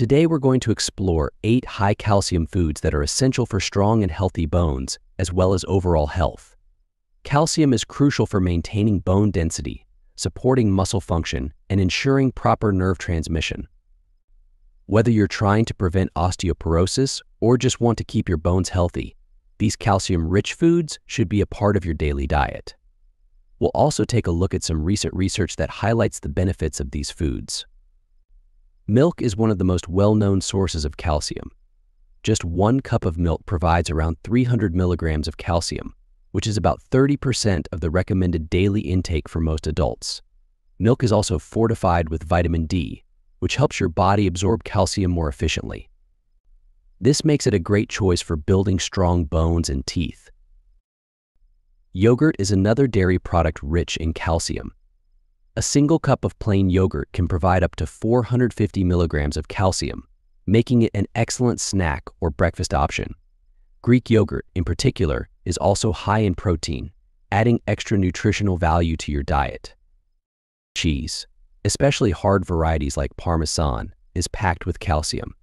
Today we're going to explore 8 high-calcium foods that are essential for strong and healthy bones, as well as overall health. Calcium is crucial for maintaining bone density, supporting muscle function, and ensuring proper nerve transmission. Whether you're trying to prevent osteoporosis or just want to keep your bones healthy, these calcium-rich foods should be a part of your daily diet. We'll also take a look at some recent research that highlights the benefits of these foods. Milk is one of the most well-known sources of calcium. Just 1 cup of milk provides around 300 milligrams of calcium, which is about 30% of the recommended daily intake for most adults. Milk is also fortified with vitamin D, which helps your body absorb calcium more efficiently. This makes it a great choice for building strong bones and teeth. Yogurt is another dairy product rich in calcium. A single cup of plain yogurt can provide up to 450 milligrams of calcium, making it an excellent snack or breakfast option. Greek yogurt, in particular, is also high in protein, adding extra nutritional value to your diet. Cheese, especially hard varieties like Parmesan, is packed with calcium.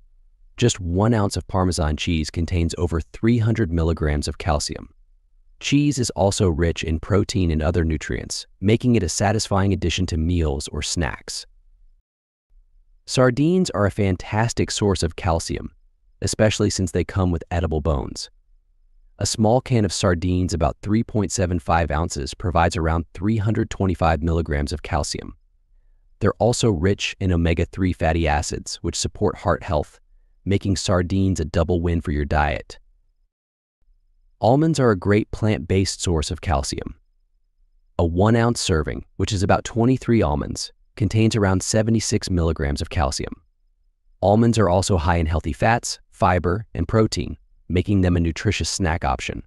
Just 1 ounce of Parmesan cheese contains over 300 milligrams of calcium. Cheese is also rich in protein and other nutrients, making it a satisfying addition to meals or snacks. Sardines are a fantastic source of calcium, especially since they come with edible bones. A small can of sardines, about 3.75 ounces, provides around 325 milligrams of calcium. They're also rich in omega-3 fatty acids, which support heart health, making sardines a double win for your diet. Almonds are a great plant-based source of calcium. A 1-ounce serving, which is about 23 almonds, contains around 76 milligrams of calcium. Almonds are also high in healthy fats, fiber, and protein, making them a nutritious snack option.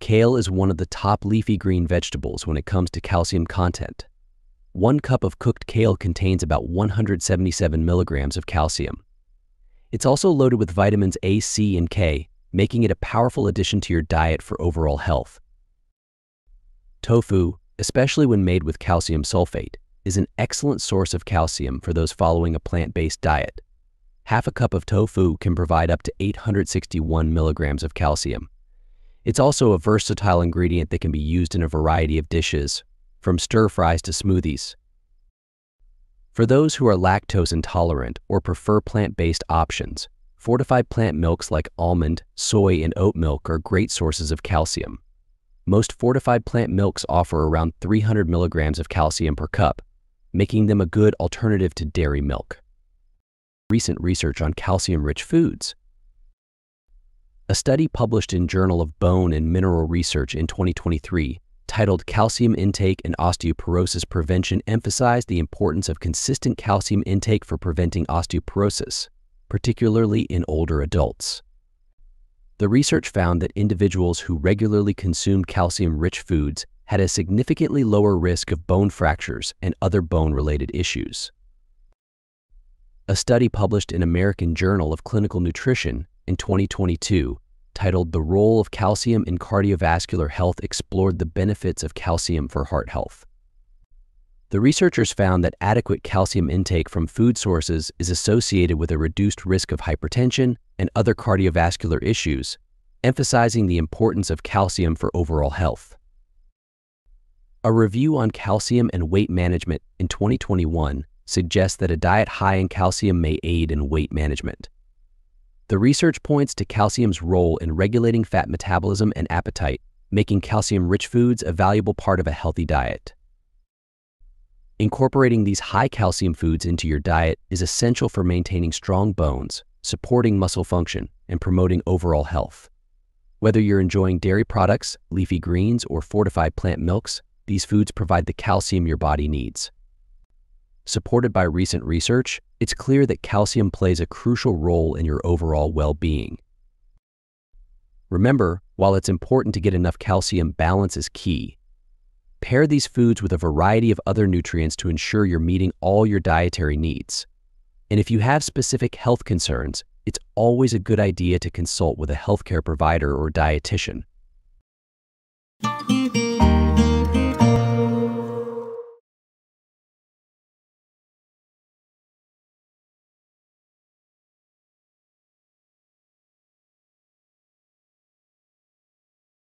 Kale is one of the top leafy green vegetables when it comes to calcium content. 1 cup of cooked kale contains about 177 milligrams of calcium. It's also loaded with vitamins A, C, and K, making it a powerful addition to your diet for overall health. Tofu, especially when made with calcium sulfate, is an excellent source of calcium for those following a plant-based diet. Half a cup of tofu can provide up to 861 milligrams of calcium. It's also a versatile ingredient that can be used in a variety of dishes, from stir-fries to smoothies. For those who are lactose intolerant or prefer plant-based options, fortified plant milks like almond, soy, and oat milk are great sources of calcium. Most fortified plant milks offer around 300 milligrams of calcium per cup, making them a good alternative to dairy milk. Recent research on calcium-rich foods. A study published in Journal of Bone and Mineral Research in 2023, titled "Calcium Intake and Osteoporosis Prevention," emphasized the importance of consistent calcium intake for preventing osteoporosis, particularly in older adults. The research found that individuals who regularly consumed calcium-rich foods had a significantly lower risk of bone fractures and other bone-related issues. A study published in American Journal of Clinical Nutrition in 2022, titled "The Role of Calcium in Cardiovascular Health," explored the benefits of calcium for heart health. The researchers found that adequate calcium intake from food sources is associated with a reduced risk of hypertension and other cardiovascular issues, emphasizing the importance of calcium for overall health. A review on calcium and weight management in 2021 suggests that a diet high in calcium may aid in weight management. The research points to calcium's role in regulating fat metabolism and appetite, making calcium-rich foods a valuable part of a healthy diet. Incorporating these high-calcium foods into your diet is essential for maintaining strong bones, supporting muscle function, and promoting overall health. Whether you're enjoying dairy products, leafy greens, or fortified plant milks, these foods provide the calcium your body needs. Supported by recent research, it's clear that calcium plays a crucial role in your overall well-being. Remember, while it's important to get enough calcium, balance is key. Pair these foods with a variety of other nutrients to ensure you're meeting all your dietary needs. And if you have specific health concerns, it's always a good idea to consult with a healthcare provider or dietitian.